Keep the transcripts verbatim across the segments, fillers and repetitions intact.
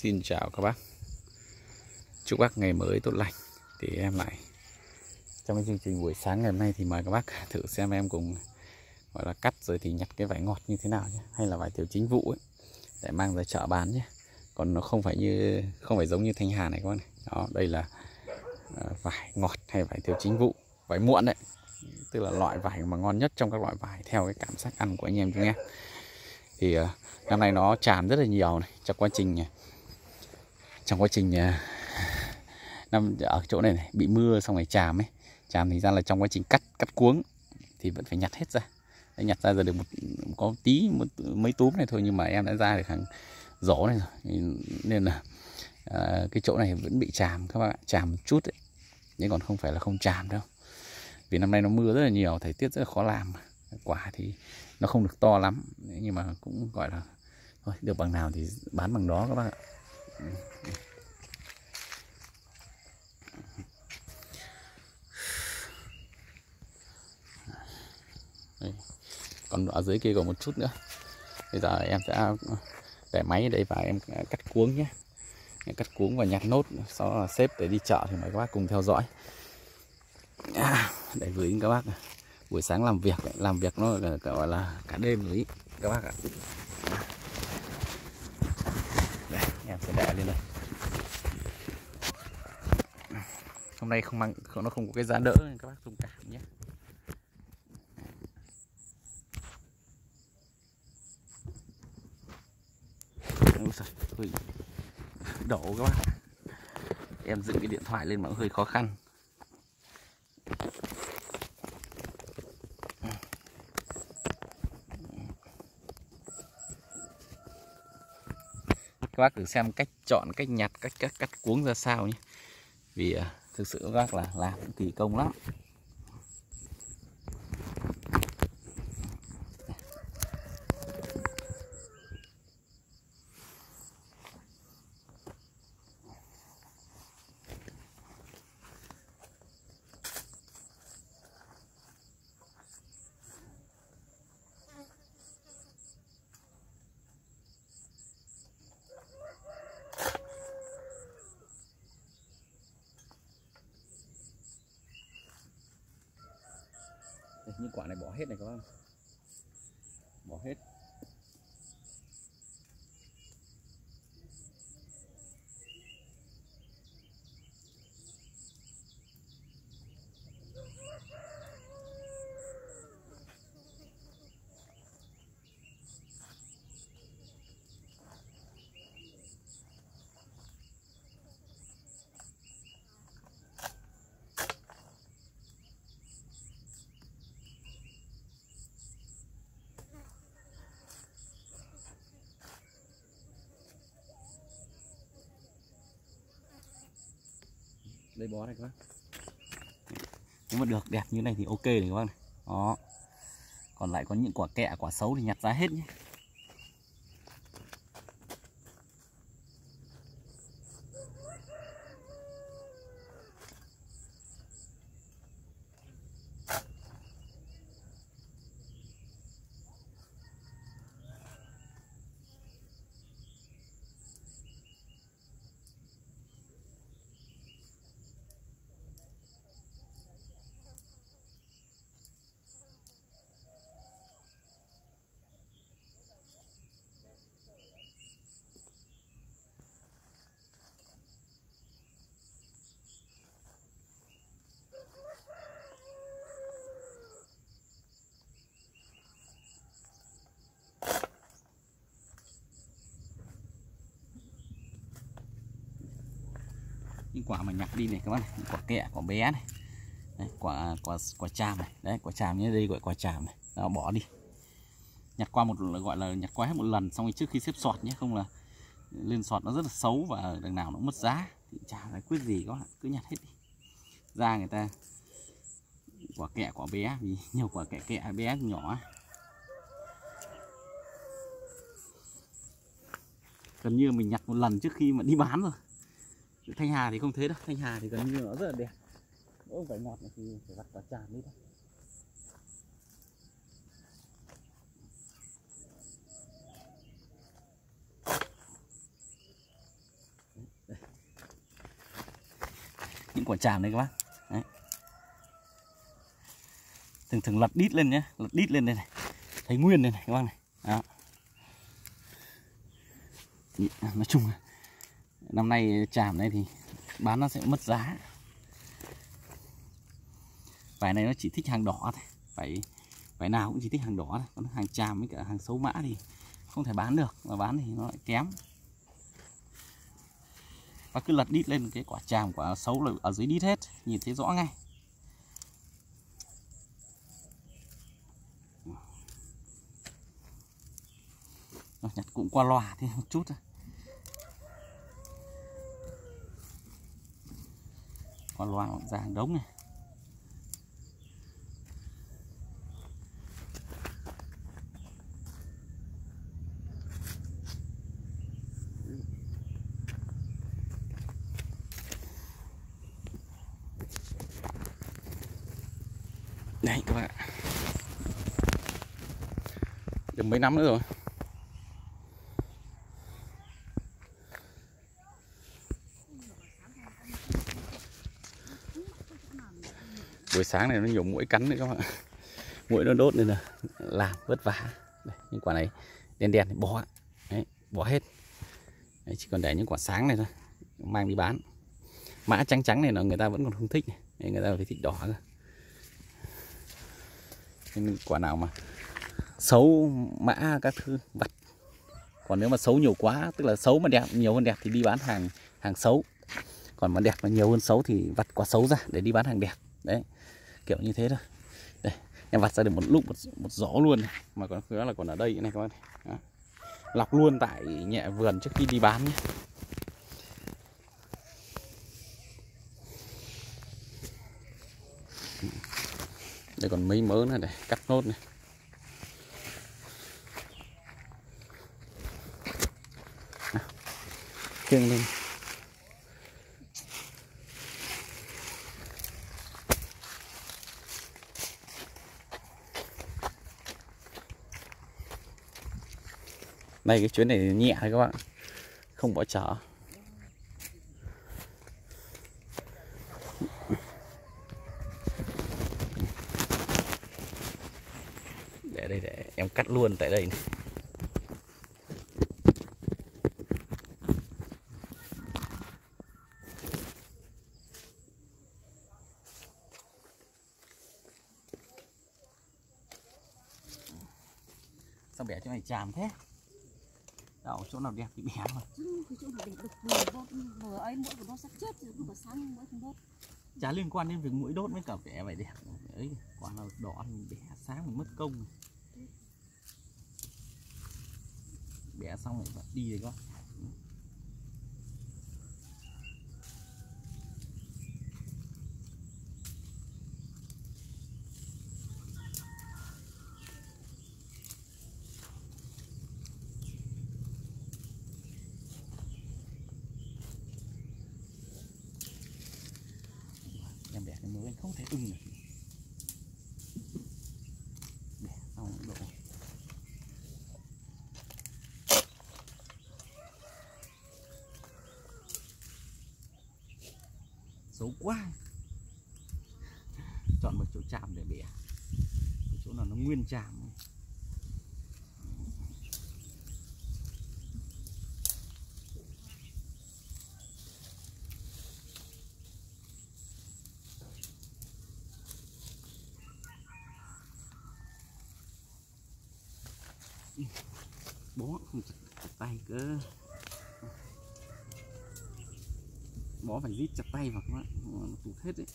Xin chào các bác, chúc bác ngày mới tốt lành. Thì em lại trong cái chương trình buổi sáng ngày hôm nay thì mời các bác thử xem em cùng gọi là cắt rồi thì nhặt cái vải ngọt như thế nào nhé, hay là vải thiều chính vụ ấy, để mang ra chợ bán nhé. Còn nó không phải như không phải giống như Thanh Hà này các bác này. Đó, đây là vải ngọt hay vải thiều chính vụ, vải muộn đấy, tức là loại vải mà ngon nhất trong các loại vải theo cái cảm giác ăn của anh em chúng em. Thì năm nay nó tràn rất là nhiều này, trong quá trình trong quá trình năm ở chỗ này, này bị mưa xong rồi tràm ấy, tràm thì ra là trong quá trình cắt cắt cuống thì vẫn phải nhặt hết ra. Đấy, nhặt ra rồi được một có tí một, mấy túm này thôi, nhưng mà em đã ra được hàng rổ này rồi, nên là à, cái chỗ này vẫn bị tràm các bạn, tràm một chút ấy. Nhưng còn không phải là không tràm đâu, vì năm nay nó mưa rất là nhiều, thời tiết rất là khó làm, quả thì nó không được to lắm, nhưng mà cũng gọi là thôi, được bằng nào thì bán bằng đó các bác ạ. Đây, còn ở dưới kia còn một chút nữa. Bây giờ em sẽ để máy ở đây và em cắt cuống nhé, em cắt cuống và nhặt nốt, sau đó là xếp để đi chợ. Thì mời các bác cùng theo dõi để gửi đến các bác buổi sáng làm việc. Làm việc nó gọi là cả đêm rồi ý, các bác ạ. Đây, em sẽ đè lên đây. Hôm nay không mang, nó không có cái giá đỡ nên các bác thông cảm nhé. Ôi, đổ các bác. Em dựng cái điện thoại lên mà hơi khó khăn. Các bác thử xem cách chọn, cách nhặt, cách cắt, cắt cuống ra sao nhé. Vì uh, thực sự các bác là làm cũng kỳ công lắm. Những quả này bỏ hết này các bạn, bỏ hết. Đây bó này các bác. Nếu mà được đẹp như này thì ok này các bác này. Đó. Còn lại có những quả kẹ, quả xấu thì nhặt ra hết nhé. Những quả mà nhặt đi này các bác này, quả kẹ, quả bé này. Đấy, quả quả quả tràm này, đấy quả tràm như đây gọi quả tràm này. Đó, bỏ đi. Nhặt qua một gọi là nhặt qua hết một lần xong rồi trước khi xếp sọt nhé, không là lên sọt nó rất là xấu và đằng nào nó mất giá. Thì chả giải quyết gì các bạn, cứ nhặt hết đi. Ra người ta quả kẹ, quả bé, vì nhiều quả kẹ kẹ bé nhỏ. Gần như mình nhặt một lần trước khi mà đi bán rồi. Thanh Hà thì không thế đâu, Thanh Hà thì gần như nó rất là đẹp. Mỗi vải ngọt này thì phải vặt vào tràn đi thôi. những quả tràm đây các bác. Đấy. Thường thường lật đít lên nhé, lật đít lên đây này, thấy nguyên đây này các bác này. Đó. Thì nói chung là năm nay tràm này thì bán nó sẽ mất giá. Vải này nó chỉ thích hàng đỏ thôi, vải vải nào cũng chỉ thích hàng đỏ thôi, còn hàng tràm với cả hàng xấu mã thì không thể bán được, mà bán thì nó lại kém. Và cứ lật đít lên cái quả tràm quả xấu là ở dưới đít hết, nhìn thấy rõ ngay. Rồi, nhặt cũng qua loa thêm một chút thôi. Qua loa ra hàng đống này. Đấy các bạn, được mấy năm nữa rồi. Buổi sáng này nó nhiều muỗi cắn nữa các bạn, muỗi nó đốt nên là làm vất vả. Đây, những quả này đen đen thì bỏ, đấy, bỏ hết. Đấy, chỉ còn để những quả sáng này thôi, mang đi bán. Mã trắng trắng này là người ta vẫn còn không thích, đấy, người ta phải thích đỏ cơ. Quả nào mà xấu mã các thứ vặt, còn nếu mà xấu nhiều quá, tức là xấu mà đẹp nhiều hơn đẹp thì đi bán hàng hàng xấu, còn mà đẹp mà nhiều hơn xấu thì vặt quả xấu ra để đi bán hàng đẹp. Đấy, kiểu như thế thôi. Đây, em vặt ra được một lúc một, một giỏ luôn này. Mà còn đó là còn ở đây này các bạn. Đó. Lọc luôn tại nhẹ vườn trước khi đi bán nhé. Đây còn mấy mớ nữa để cắt nốt này. Khiêng lên. Này cái chuyến này nhẹ thôi các bạn, không bỏ chở. Để đây để em cắt luôn tại đây này. Sao bẻ chỗ này chàm thế? Đậu chỗ nào đẹp thì bẻ thôi. Chả liên quan đến việc mũi đốt với cả vẻ vậy đẹp. Đấy, quả nào đỏ mình bẻ sáng mình mất công. Bẻ xong rồi vặt đi rồi các bạn. Mới không thể ưng được. Để xong độ. Xấu quá. Chọn một chỗ chạm để bẻ. Chỗ nào nó nguyên chạm. Bó không chặt tay cơ, bó phải rít chặt tay vào các bạn, nó tụt hết đấy.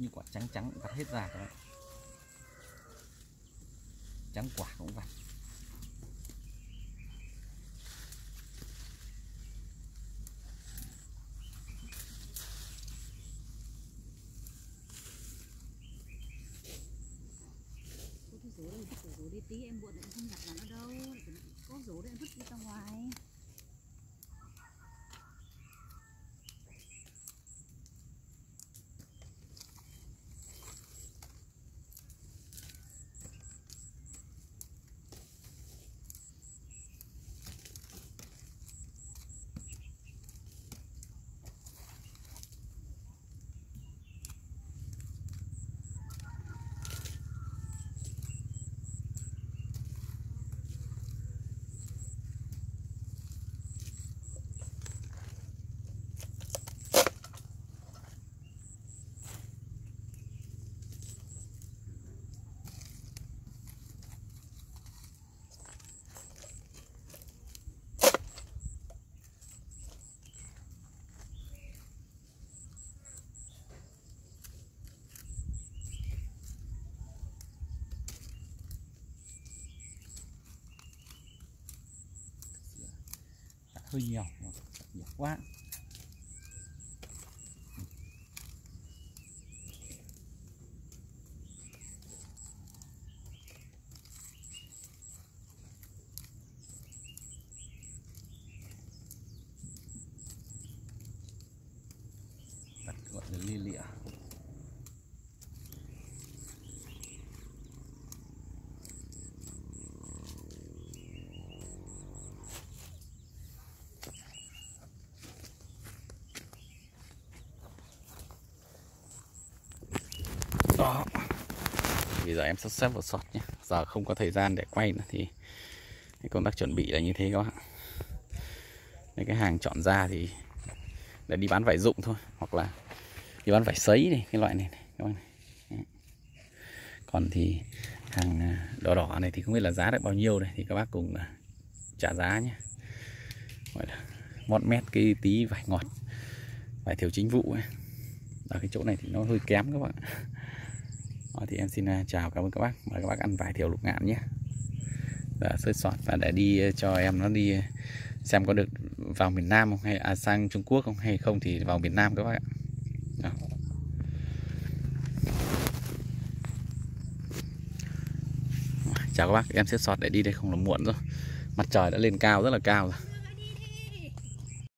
Như quả trắng trắng cũng vặt hết ra các bạn, trắng quả cũng vặt. tí em buồn không nhặt là nó đâu, có rổ đấy vứt đi ra ngoài. Hơi nhiều, nhiều quá. Đặt gọi là lia lịa. Đó. Bây giờ em sắp xếp vào sọt nhé. Giờ không có thời gian để quay nữa thì cái công tác chuẩn bị là như thế các bạn. Nên cái hàng chọn ra thì để đi bán vải dụng thôi, hoặc là đi bán vải sấy này, cái loại này, này các bạn này. Còn thì hàng đỏ đỏ này thì không biết là giá được bao nhiêu này thì các bác cùng trả giá nhé. Gọi là mót mét cái tí vải ngọt, vải thiều chính vụ ấy. Ở cái chỗ này thì nó hơi kém các bạn. Rồi thì em xin chào, cảm ơn các bác, mời các bác ăn vải thiều Lục Ngạn nhé. Và sơ sọt và để đi cho em nó đi xem có được vào miền Nam không hay à, sang Trung Quốc không hay không thì vào miền Nam các bác ạ. Đó. Chào các bác, em sơ sọt để đi đây không là muộn rồi. Mặt trời đã lên cao rất là cao rồi.